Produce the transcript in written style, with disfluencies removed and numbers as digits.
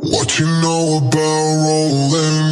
What you know about rolling?